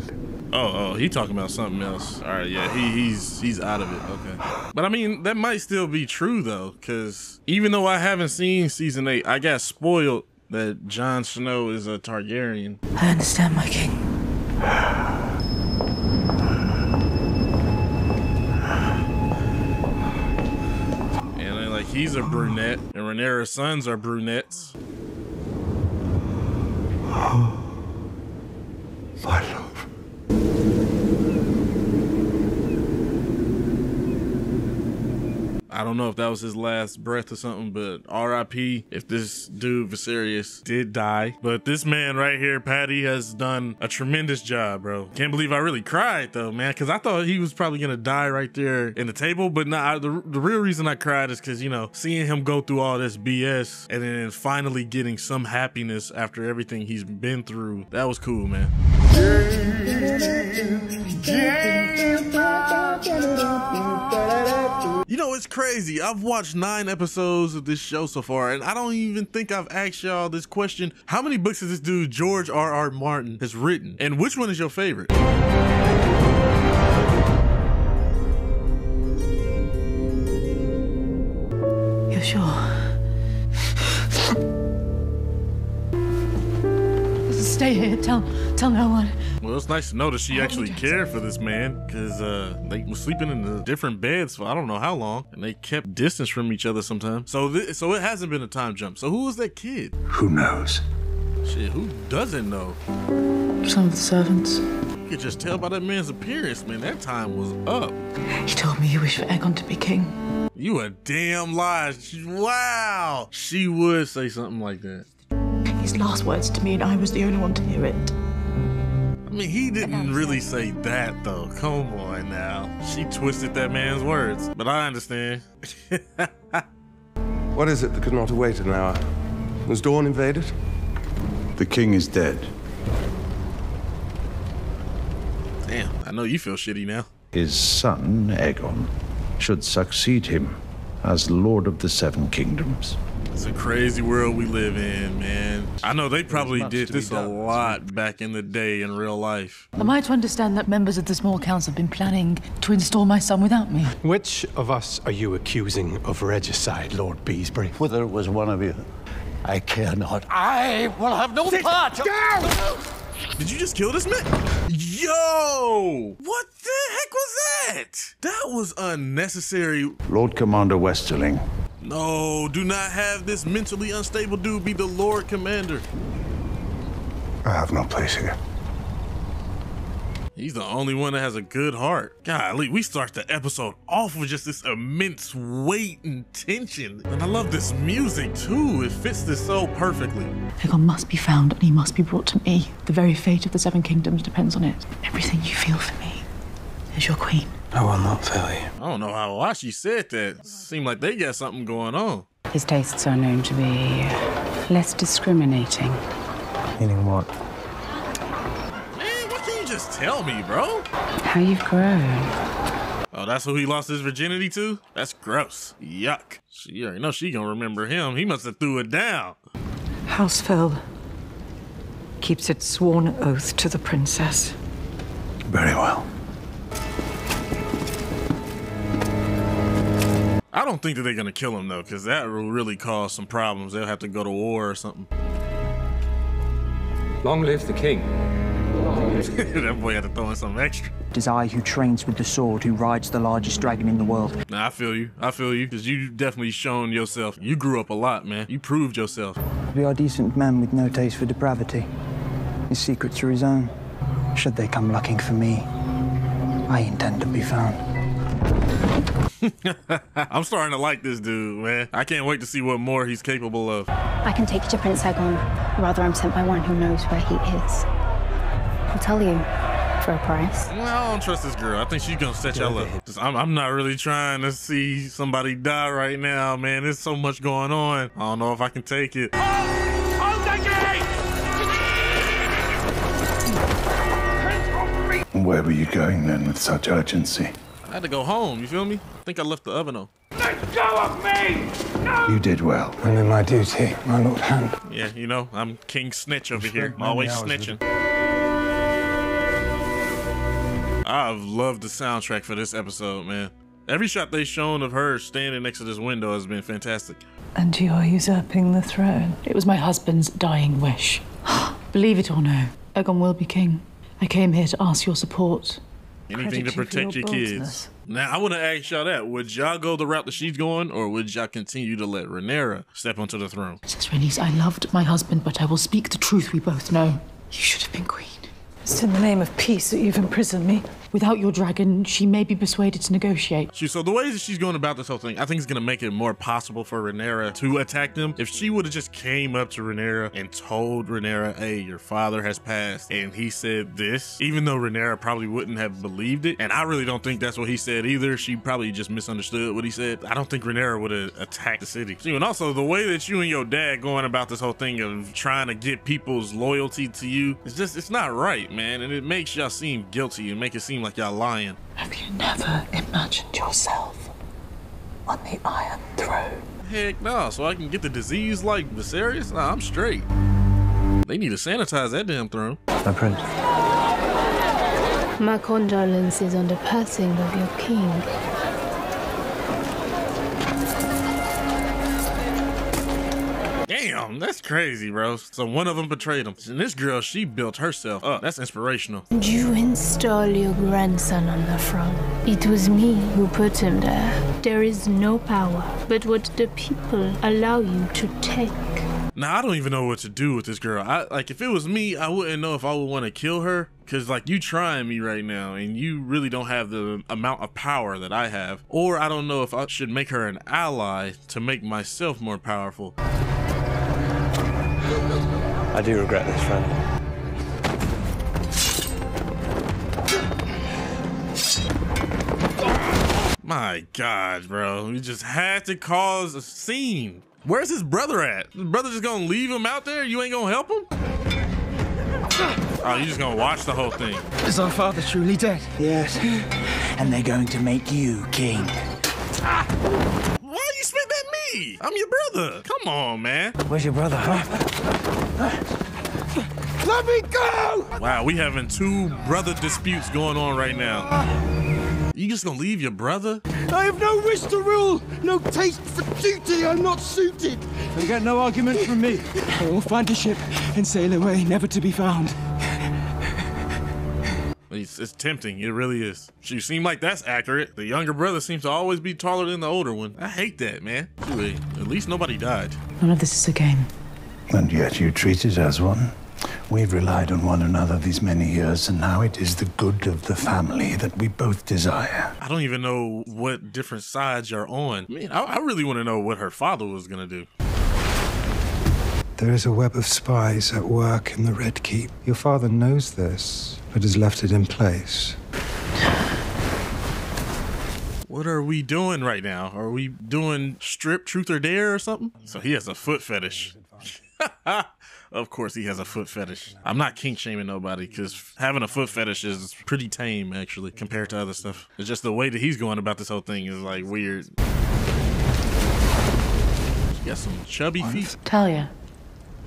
Oh, he talking about something else. All right, yeah, he's out of it. Okay, but I mean that might still be true though, because even though I haven't seen season 8, I got spoiled that Jon Snow is a Targaryen. I understand, my king. He's a brunette, and Rhaenyra's sons are brunettes. Oh, my love. I don't know if that was his last breath or something, but R.I.P. if this dude Viserys did die. But this man right here, Patty, has done a tremendous job, bro. Can't believe I really cried though, man, because I thought he was probably gonna die right there in the table. But nah, the real reason I cried is because, you know, seeing him go through all this BS and then finally getting some happiness after everything he's been through. That was cool, man. You know, it's crazy. I've watched 9 episodes of this show so far, and I don't even think I've asked y'all this question. How many books has this dude, George R.R. Martin, has written? And which one is your favorite? You're sure? Stay here. Tell no one. Well, it's nice to know that she actually cared for this man, because they were sleeping in the different beds for I don't know how long, and they kept distance from each other sometimes. So it hasn't been a time jump. So who was that kid? Who knows? Shit, who doesn't know? Some of the servants. You could just tell by that man's appearance, man. That time was up. You told me you wish for Aegon to be king. You a damn liar. Wow. She would say something like that. His last words to me, and I was the only one to hear it. I mean, he didn't really say that though. Come on now. She twisted that man's words, but I understand. What is it that could not await an hour? Was Dawn invaded? The king is dead. Damn, I know you feel shitty now. His son, Aegon, should succeed him as Lord of the Seven Kingdoms. It's a crazy world we live in, man. I know they probably did this a lot back in the day in real life. Am I to understand that members of the small council have been planning to install my son without me? Which of us are you accusing of regicide, Lord Beesbury? Whether it was one of you, I care not. I will have no part. Did you just kill this man? Yo! What the heck was that? That was unnecessary. Lord Commander Westerling. No, do not have this mentally unstable dude be the Lord Commander. I have no place here. He's the only one that has a good heart. Golly, we start the episode off with just this immense weight and tension. And I love this music too. It fits this so perfectly. Aegon must be found and he must be brought to me. The very fate of the Seven Kingdoms depends on it. Everything you feel for me is your queen. I will not fail you. I don't know how why she said that. Seemed like they got something going on. His tastes are known to be less discriminating. Meaning what? Just tell me, bro. How you've grown. Oh, that's who he lost his virginity to? That's gross. Yuck. She already knows she gonna remember him. He must have threw it down. Housefell keeps its sworn oath to the princess. Very well. I don't think that they're gonna kill him though, because that will really cause some problems. They'll have to go to war or something. Long live the king. That boy had to throw in something extra. It is I who trains with the sword, who rides the largest dragon in the world. Nah, I feel you. I feel you. Because you definitely shown yourself. You grew up a lot, man. You proved yourself. We are decent men with no taste for depravity. His secrets are his own. Should they come looking for me, I intend to be found. I'm starting to like this dude, man. I can't wait to see what more he's capable of. I can take you to Prince Aegon. Rather, I'm sent by one who knows where he is. I'll tell you for a price. Well, I don't trust this girl. I think she's gonna set y'all up. I'm not really trying to see somebody die right now, man. There's so much going on. I don't know if I can take it. Where were you going then with such urgency? I had to go home, you feel me? I think I left the oven on. Let go of me! No! You did well. I'm in my duty, my Lord Hand. Yeah, you know, I'm King Snitch over here. I'm always snitching. I've loved the soundtrack for this episode, man. Every shot they've shown of her standing next to this window has been fantastic. And you are usurping the throne. It was my husband's dying wish. Believe it or no, Aegon will be king. I came here to ask your support. Anything to protect your kids. Now, I want to ask y'all that. Would y'all go the route that she's going, or would y'all continue to let Rhaenyra step onto the throne? Says Rhaenys, I loved my husband, but I will speak the truth we both know. You should have been queen. It's in the name of peace that you've imprisoned me. Without your dragon, she may be persuaded to negotiate. So the way that she's going about this whole thing, I think it's going to make it more possible for Rhaenyra to attack them. If she would have just came up to Rhaenyra and told Rhaenyra, hey, your father has passed, and he said this, even though Rhaenyra probably wouldn't have believed it, and I really don't think that's what he said either. She probably just misunderstood what he said. I don't think Rhaenyra would have attacked the city. And also, the way that you and your dad going about this whole thing of trying to get people's loyalty to you, it's not right, man, and it makes y'all seem guilty and make it seem like y'all lying. Have you never imagined yourself on the Iron Throne? Heck no, so I can get the disease like Viserys? Nah, I'm straight. They need to sanitize that damn throne. My prince. My condolences on the passing of your king. Damn, that's crazy, bro. So one of them betrayed him. And this girl, she built herself up. That's inspirational. You install your grandson on the throne. It was me who put him there. There is no power but what the people allow you to take. Now, I don't even know what to do with this girl. Like, if it was me, I wouldn't know if I would want to kill her. Because, like, you trying me right now, and you really don't have the amount of power that I have. Or I don't know if I should make her an ally to make myself more powerful. I do regret this, friend. My God, bro. You just had to cause a scene. Where's his brother at? His brother just gonna leave him out there? You ain't gonna help him? Oh, you just gonna watch the whole thing. Is our father truly dead? Yes. And they're going to make you king. Ah. Why you spit at me? I'm your brother. Come on, man. Where's your brother, huh? Let me go! Wow, we having two brother disputes going on right now. You just gonna leave your brother? I have no wish to rule, no taste for duty. I'm not suited. You'll get no argument from me. I will find a ship and sail away, never to be found. it's tempting. It really is. You seem like that's accurate. The younger brother seems to always be taller than the older one. I hate that, man. Anyway, at least nobody died. None of this is a game. And yet you treat it as one. We've relied on one another these many years, and now it is the good of the family that we both desire. I don't even know what different sides you're on. Man, I really want to know what her father was going to do. There is a web of spies at work in the Red Keep. Your father knows this, but has left it in place. What are we doing right now? Are we doing strip truth or dare or something? So he has a foot fetish. Of course he has a foot fetish. I'm not kink shaming nobody, because having a foot fetish is pretty tame, actually, compared to other stuff. It's just the way that he's going about this whole thing is like weird. She got some chubby feet. Talia.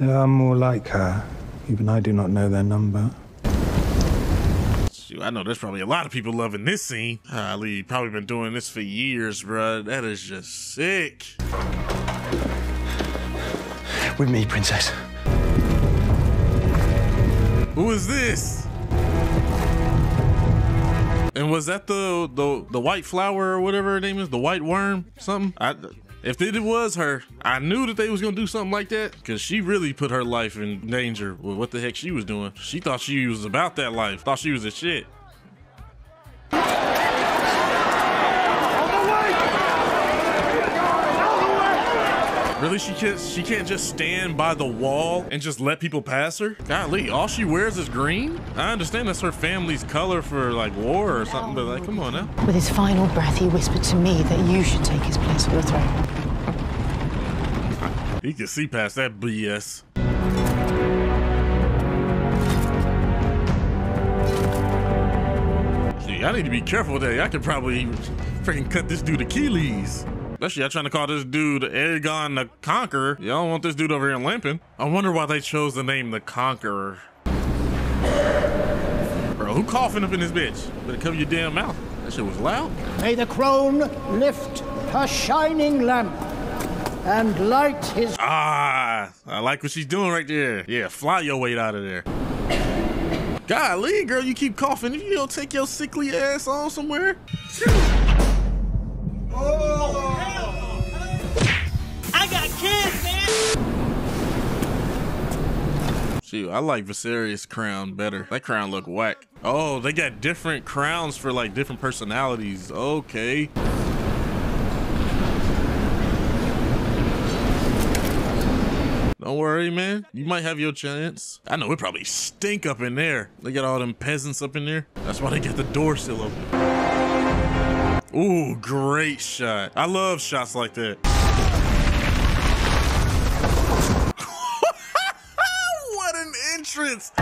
There are more like her. Even I do not know their number. I know there's probably a lot of people loving this scene. Ali probably been doing this for years, bruh. That is just sick. With me, princess. Who is this? And was that the white flower or whatever her name is? The white worm? Something? If it was her, I knew that they was going to do something like that, because she really put her life in danger with what the heck she was doing. She thought she was about that life. Thought she was a shit. Really, she can't just stand by the wall and just let people pass her? Golly, all she wears is green? I understand that's her family's color for like war or something, but like, come on now. With his final breath, he whispered to me that you should take his place on the throne. He can see past that BS. Gee, I need to be careful with that. I could probably freaking cut this dude Achilles. Especially y'all trying to call this dude Aegon the Conqueror. Y'all don't want this dude over here in Lampin. I wonder why they chose the name the Conqueror. Bro, who coughing up in this bitch? Better cover your damn mouth. That shit was loud. May the crone lift her shining lamp and light his... Ah, I like what she's doing right there. Yeah, fly your weight out of there. Golly, girl, you keep coughing. If you don't take your sickly ass on somewhere. Oh. I got kids, man. Shoot, I like Viserys' crown better. That crown look whack. Oh, they got different crowns for like different personalities. Okay. Don't worry, man. You might have your chance. I know it probably stink up in there. They got all them peasants up in there. That's why they got the door still open. Ooh, great shot. I love shots like that. What an entrance.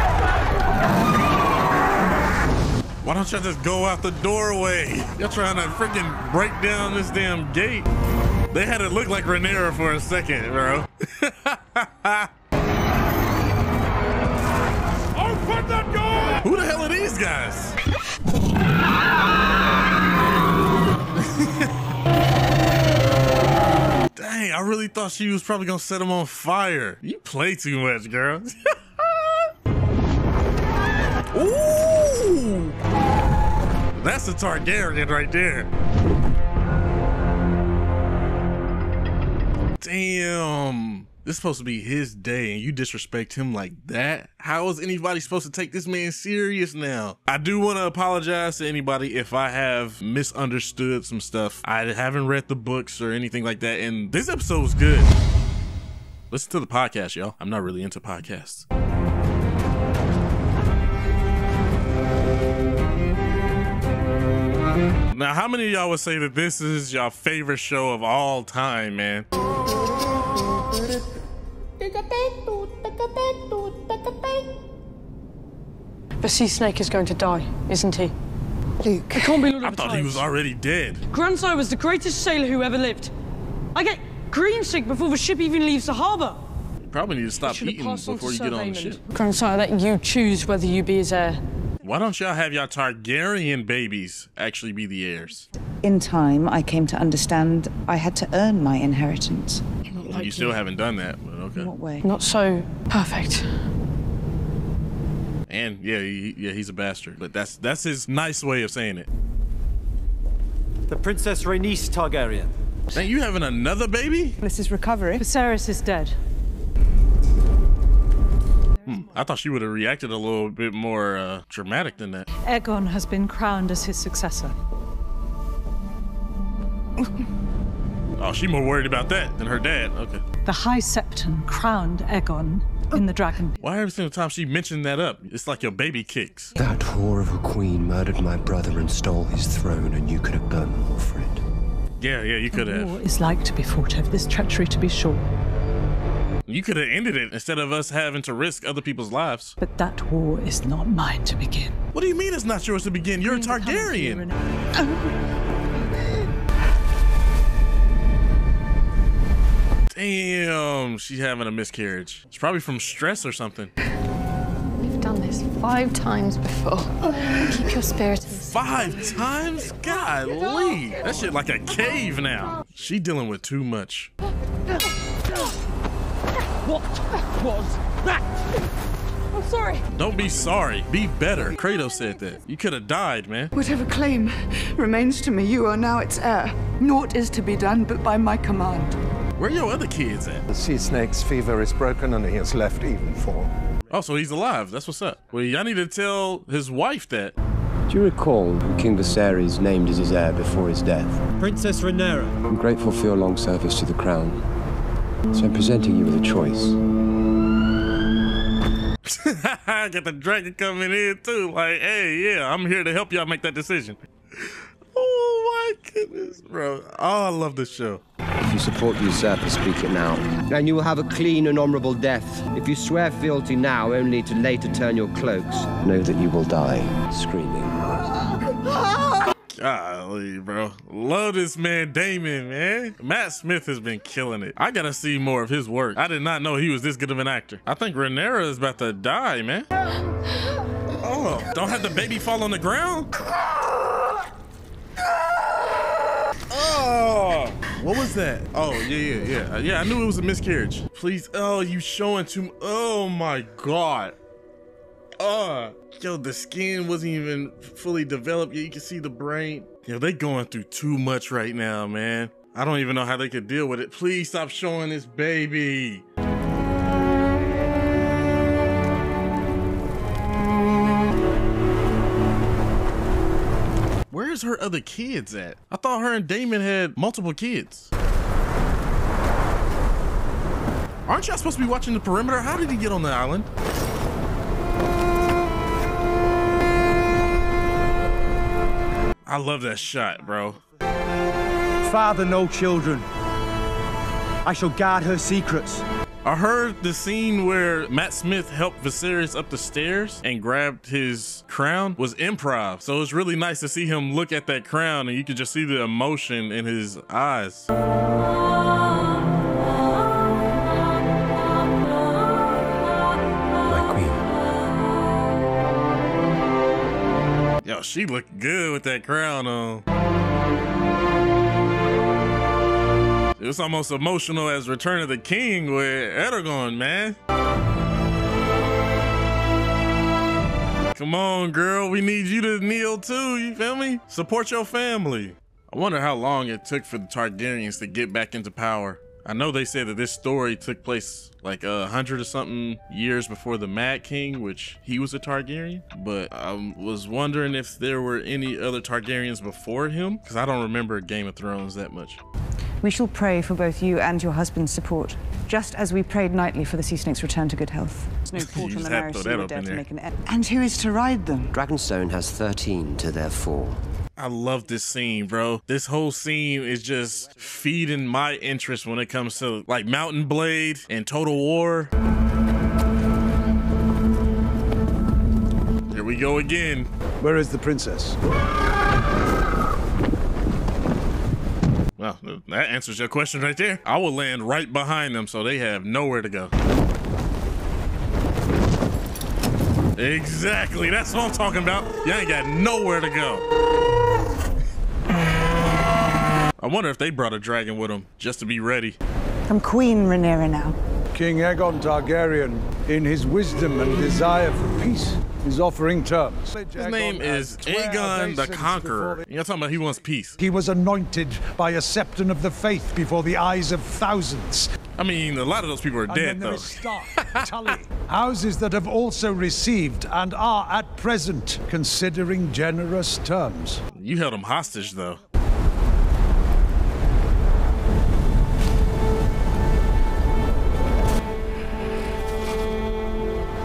Why don't y'all just go out the doorway? Y'all trying to freaking break down this damn gate. They had it look like Rhaenyra for a second, bro. Open the door! Who the hell are these guys? Dang, I really thought she was probably gonna set him on fire. You play too much, girl. Ooh! That's a Targaryen right there. Damn. This is supposed to be his day and you disrespect him like that? How is anybody supposed to take this man serious now? I do want to apologize to anybody if I have misunderstood some stuff. I haven't read the books or anything like that, and this episode was good. Listen to the podcast, y'all. I'm not really into podcasts. Now, how many of y'all would say that this is y'all favorite show of all time, man? The sea snake is going to die, isn't he? Luke. It can't be Lord of the Tides. I thought he was already dead. Grandsire was the greatest sailor who ever lived. I get green sick before the ship even leaves the harbour. You probably need to stop eating before you get on the ship. Grandsire, let you choose whether you be his heir. Why don't y'all have your Targaryen babies actually be the heirs? In time, I came to understand I had to earn my inheritance. Well, you still haven't done that, but okay. In what way? Not so perfect. And yeah, he's a bastard. But that's his nice way of saying it. The Princess Rhaenys Targaryen. Now you having another baby? This is recovery. Viserys is dead. I thought she would have reacted a little bit more dramatic than that. Aegon has been crowned as his successor. Oh, she's more worried about that than her dad. Okay. The High Septon crowned Aegon in the Dragon. Why every single time she mentioned that up, it's like your baby kicks. That whore of a queen murdered my brother and stole his throne, and you could have done more for it. Yeah, you could have. War is like to be fought over this treachery, to be sure. You could have ended it instead of us having to risk other people's lives. But that war is not mine to begin. What do you mean it's not yours to begin? You're a Targaryen. Damn, she's having a miscarriage. It's probably from stress or something. We've done this 5 times before. Keep your spirit. 5 times? Golly, that shit like a cave now. She dealing with too much. What was that? I'm sorry. Don't be sorry. Be better. Kratos said that. You could have died, man. Whatever claim remains to me, you are now its heir. Naught is to be done but by my command. Where are your other kids at? The sea snake's fever is broken and he has left even form. Oh, so he's alive. That's what's up. Well, y'all need to tell his wife that. Do you recall who King Viserys named as his heir before his death? Princess Rhaenyra. I'm grateful for your long service to the crown. So I'm presenting you with a choice. I got the dragon coming in too. Like, hey, yeah, I'm here to help y'all make that decision. Oh my goodness, bro. Oh, I love this show. If you support the usurper, speak it now. And you will have a clean and honorable death. If you swear fealty now, only to later turn your cloaks, know that you will die screaming. Golly, bro. Love this man, Daemon, man. Matt Smith has been killing it. I gotta see more of his work. I did not know he was this good of an actor. I think Rhaenyra is about to die, man. Oh, don't have the baby fall on the ground? Oh, what was that? Oh, yeah, I knew it was a miscarriage. Please, oh, you showing too, oh my God. Yo, the skin wasn't even fully developed. You can see the brain. Yo, they going through too much right now, man. I don't even know how they could deal with it. Please stop showing this baby. Where's her other kids at? I thought her and Daemon had multiple kids. Aren't y'all supposed to be watching the perimeter? How did he get on the island? I love that shot, bro. Father, no children. I shall guard her secrets. I heard the scene where Matt Smith helped Viserys up the stairs and grabbed his crown was improv. So it's really nice to see him look at that crown and you could just see the emotion in his eyes. Yo, she looked good with that crown on. It was almost emotional as Return of the King with Aegon, man. Come on, girl, we need you to kneel too, you feel me? Support your family. I wonder how long it took for the Targaryens to get back into power. I know they said that this story took place like 100 or something years before the Mad King, which he was a Targaryen, but I was wondering if there were any other Targaryens before him, because I don't remember Game of Thrones that much. We shall pray for both you and your husband's support, just as we prayed nightly for the sea snake's return to good health. No port on the marrow, so we dare to make an end. And who is to ride them? Dragonstone has 13 to their 4. I love this scene, bro. This whole scene is just feeding my interest when it comes to like Mountain Blade and Total War. Here we go again. Where is the princess? Well, that answers your question right there. I will land right behind them so they have nowhere to go. Exactly, that's what I'm talking about. You ain't got nowhere to go. I wonder if they brought a dragon with them just to be ready. I'm Queen Rhaenyra now. King Aegon Targaryen, in his wisdom and desire for peace, is offering terms. His name is Aegon the Conqueror. You're talking about he wants peace. He was anointed by a Septon of the faith before the eyes of thousands. I mean, a lot of those people are dead, though. Stark, Tully, houses that have also received and are at present considering generous terms. You held them hostage, though.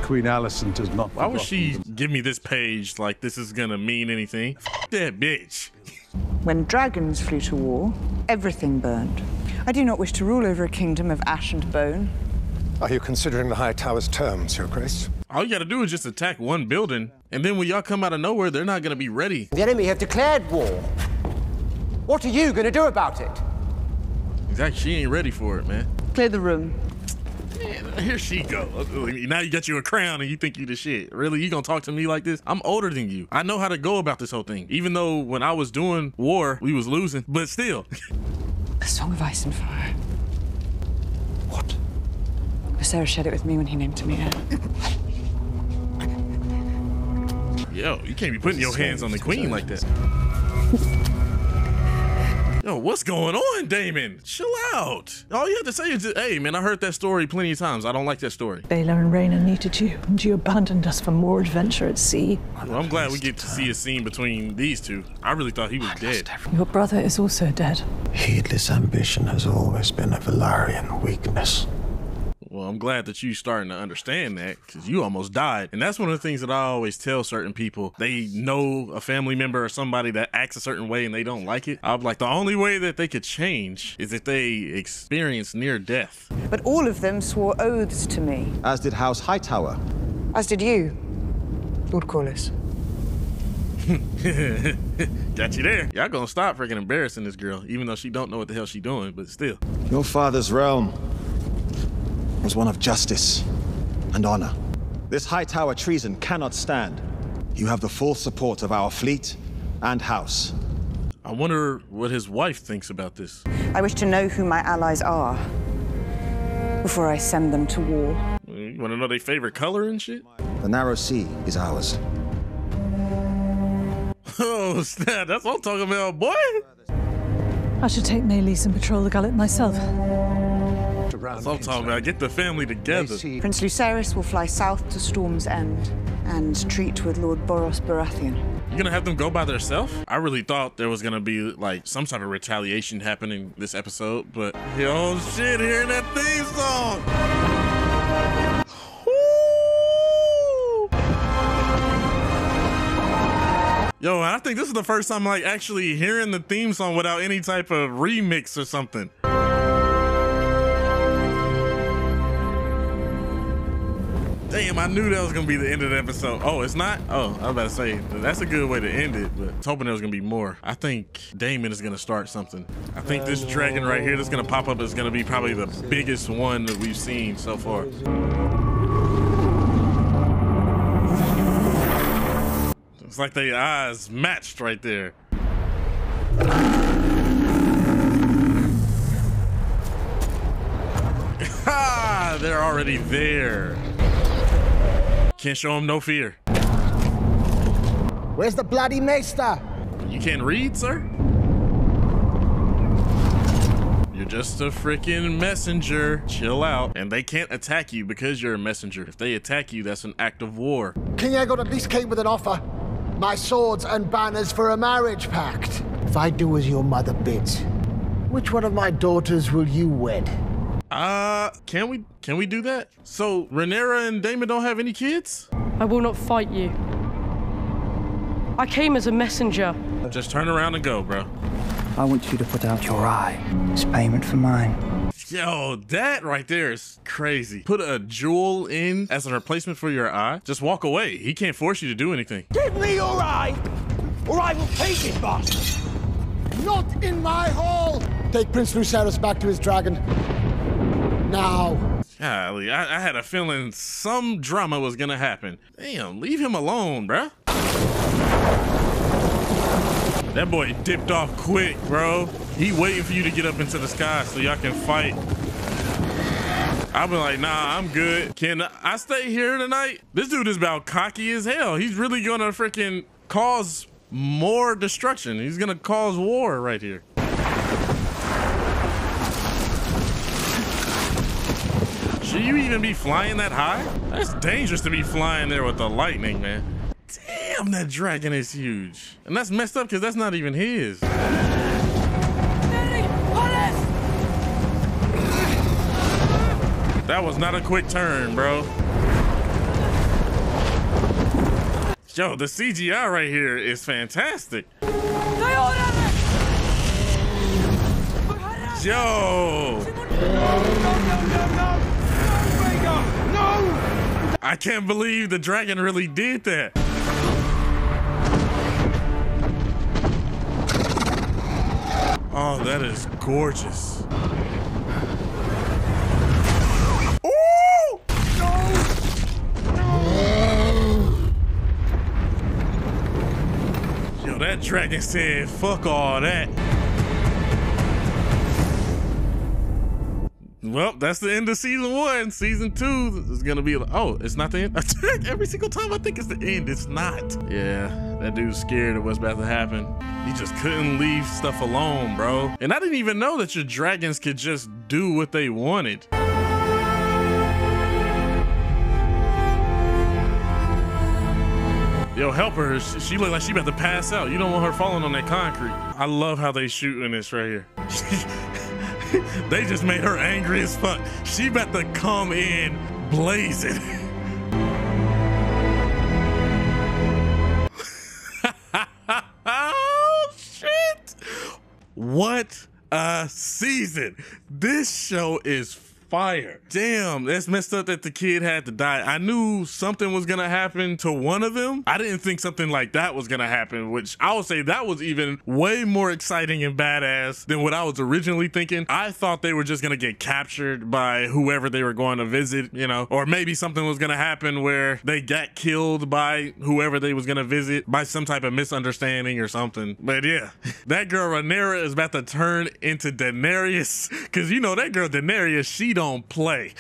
Queen Alicent does not. Why would she give me this page like this is gonna mean anything? F that bitch. When dragons flew to war, everything burned. I do not wish to rule over a kingdom of ash and bone. Are you considering the Hightower's terms, Your Grace? All you gotta do is just attack one building, and then when y'all come out of nowhere, they're not gonna be ready. The enemy have declared war. What are you gonna do about it? Exactly, she ain't ready for it, man. Clear the room. Here she go. Now you got you a crown and you think you the shit. Really? You gonna talk to me like this? I'm older than you. I know how to go about this whole thing. Even though when I was doing war, we was losing, but still. A song of ice and fire. What? Viserys shared it with me when he named me her. Yo, you can't be putting your hands on the queen like that. Yo, what's going on, Daemon? Chill out. All you have to say is, just, hey, man, I heard that story plenty of times. I don't like that story. Baylor and Rhaena needed you, and you abandoned us for more adventure at sea. Well, I'm glad we get to see a scene between these two. I really thought he was dead. Your brother is also dead. Heedless ambition has always been a Velaryon weakness. Well, I'm glad that you're starting to understand that, because you almost died. And that's one of the things that I always tell certain people. They know a family member or somebody that acts a certain way and they don't like it. I'm like, the only way that they could change is if they experience near death. But all of them swore oaths to me. As did House Hightower. As did you, Lord Corlys. Got you there. Y'all gonna stop freaking embarrassing this girl, even though she don't know what the hell she's doing, but still. Your father's realm was one of justice and honor. This Hightower treason cannot stand. You have the full support of our fleet and house. I wonder what his wife thinks about this. I wish to know who my allies are before I send them to war. You want to know their favorite color and shit? The narrow sea is ours. Oh, snap. That's what I'm talking about, boy. I should take Maelys and patrol the gullet myself. That's what I'm talking about. Get the family together. Prince Lucerys will fly south to Storm's End and treat with Lord Boros Baratheon. You're gonna have them go by themselves? I really thought there was gonna be like some sort of retaliation happening this episode, but yo, shit, hearing that theme song. Yo, I think this is the first time like actually hearing the theme song without any type of remix or something. Damn, I knew that was gonna be the end of the episode. Oh, it's not? Oh, I was about to say, that's a good way to end it, but I was hoping there was gonna be more. I think Daemon is gonna start something. I think this dragon right here that's gonna pop up is gonna be probably the biggest one that we've seen so far. It's like their eyes matched right there. Ha! They're already there. Can't show him no fear. Where's the bloody Maester? You can't read, sir? You're just a freaking messenger. Chill out. And they can't attack you because you're a messenger. If they attack you, that's an act of war. King Aegon at least came with an offer. My swords and banners for a marriage pact. If I do as your mother bids, which one of my daughters will you wed? Can we do that? So Rhaenyra and Daemon don't have any kids? I will not fight you. I came as a messenger. Just turn around and go, bro. I want you to put out your eye. It's payment for mine. Yo, that right there is crazy. Put a jewel in as a replacement for your eye. Just walk away. He can't force you to do anything. Give me your eye, or I will take it back. Not in my hall. Take Prince Lucerys back to his dragon. Now. Golly, I had a feeling some drama was gonna happen. Damn, leave him alone, bruh. That boy dipped off quick, bro. He waiting for you to get up into the sky so y'all can fight. I've been like, nah, I'm good. Can I stay here tonight? This dude is about cocky as hell. He's really gonna freaking cause more destruction. He's gonna cause war right here. Should you even be flying that high? That's dangerous to be flying there with the lightning, man. Damn, that dragon is huge. And that's messed up because that's not even his. That was not a quick turn, bro. Yo, the CGI right here is fantastic. Yo. I can't believe the dragon really did that. Oh, that is gorgeous. That dragon said, fuck all that. Well, that's the end of season one. Season two is gonna be like, oh, it's not the end? Every single time I think it's the end, it's not. Yeah, that dude's scared of what's about to happen. He just couldn't leave stuff alone, bro. And I didn't even know that your dragons could just do what they wanted. Yo, help her. She look like she about to pass out. You don't want her falling on that concrete. I love how they shooting this right here. They just made her angry as fuck. She about to come in blazing. Oh, shit. What a season. This show is fire. Damn, that's messed up that the kid had to die. I knew something was gonna happen to one of them. I didn't think something like that was gonna happen, which I would say that was even way more exciting and badass than what I was originally thinking. I thought they were just gonna get captured by whoever they were going to visit, you know, or maybe something was gonna happen where they got killed by whoever they was gonna visit by some type of misunderstanding or something. But yeah, that girl Rhaenyra is about to turn into Daenerys, because you know that girl Daenerys, she don't play.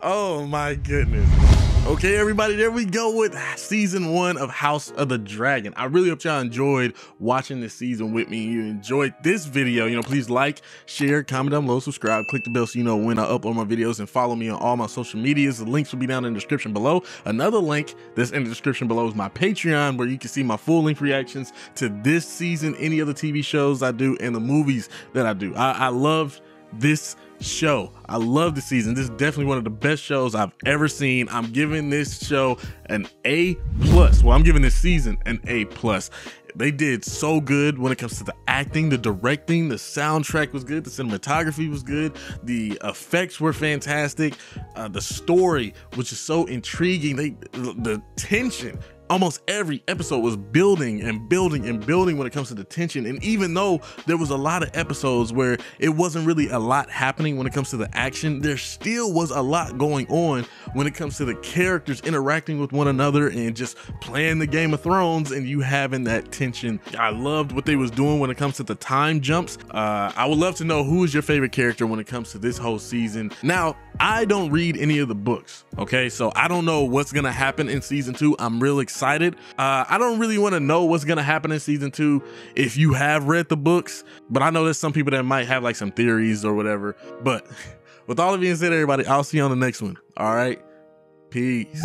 Oh my goodness. Okay, everybody, there we go with season one of House of the Dragon. I really hope y'all enjoyed watching this season with me. You enjoyed this video, you know, please like, share, comment down below, subscribe, click the bell so you know when I upload my videos, and follow me on all my social medias. The links will be down in the description below. Another link that's in the description below is my Patreon, where you can see my full length reactions to this season, any other TV shows I do, and the movies that I do. I love this show. I love this season. This is definitely one of the best shows I've ever seen. I'm giving this show an A+. Well, I'm giving this season an A+. They did so good when it comes to the acting, the directing, the soundtrack was good, the cinematography was good, the effects were fantastic, the story, which is so intriguing, the tension. Almost every episode was building and building and building when it comes to the tension. And even though there was a lot of episodes where it wasn't really a lot happening when it comes to the action, there still was a lot going on when it comes to the characters interacting with one another and just playing the Game of Thrones and you having that tension. I loved what they was doing when it comes to the time jumps. I would love to know who is your favorite character when it comes to this whole season. Now, I don't read any of the books, okay? So I don't know what's gonna happen in season two. I'm really excited. I don't really want to know what's gonna happen in season two if you have read the books, but I know there's some people that might have like some theories or whatever. But with all of you being said, everybody, I'll see you on the next one. All right, peace.